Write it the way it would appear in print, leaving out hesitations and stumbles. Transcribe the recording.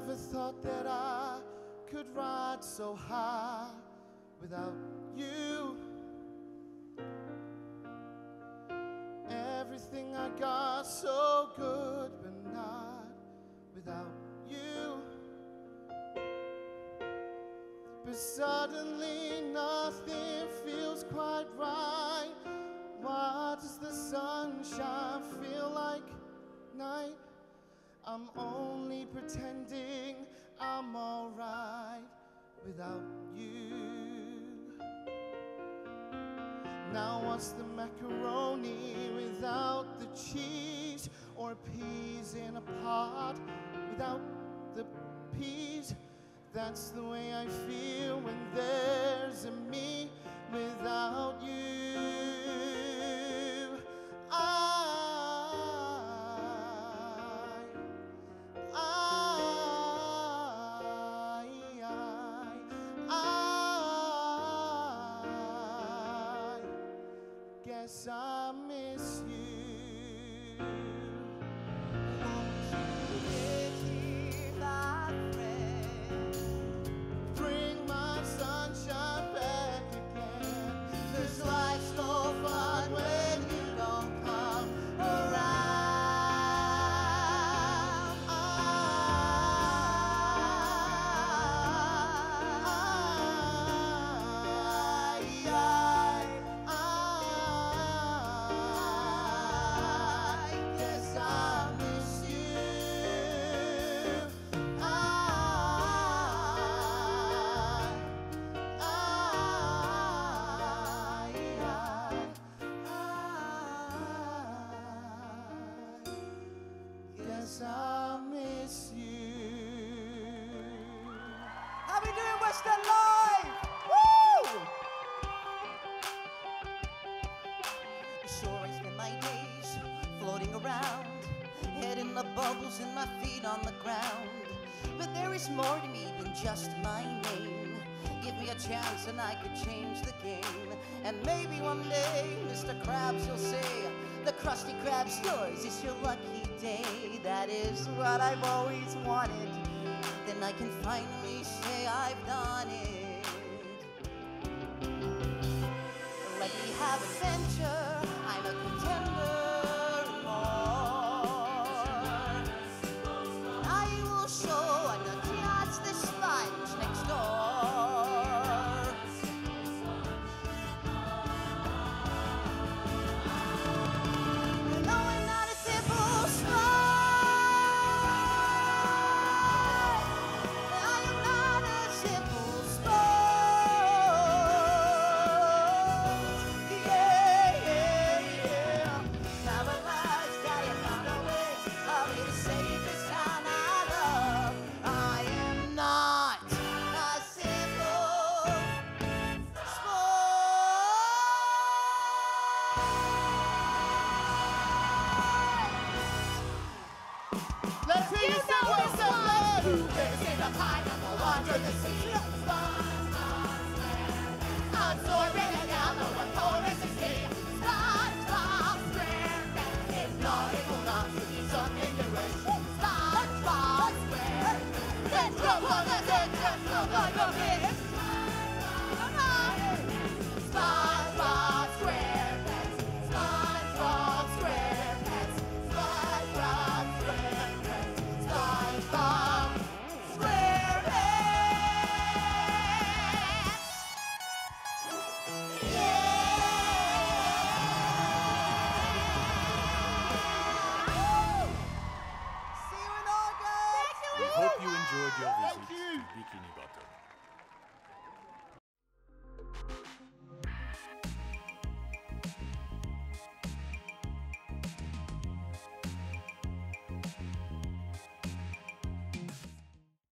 never thought that I could ride so high without you. Everything I got so good, but not without you. But suddenly nothing feels quite right. Why does the sunshine feel like night? I'm only pretending I'm alright without you. Now what's the macaroni without the cheese? Or peas in a pot without the peas? That's the way I feel when there's a me without you. I guess I miss you. I miss you. How we doing? Watch that live. Woo! Sure, I spend my days floating around, head in the bubbles and my feet on the ground. But there is more to me than just my name. Give me a chance and I could change the game. And maybe one day, Mr. Krabs, you'll say, the Krusty Krab yours, it's your lucky day. That is what I've always wanted. Then I can finally say I've done it. Let me have adventure. I'm a contender and more. I will show another class the sponge next door. No, I'm not a simple sponge. Thank you.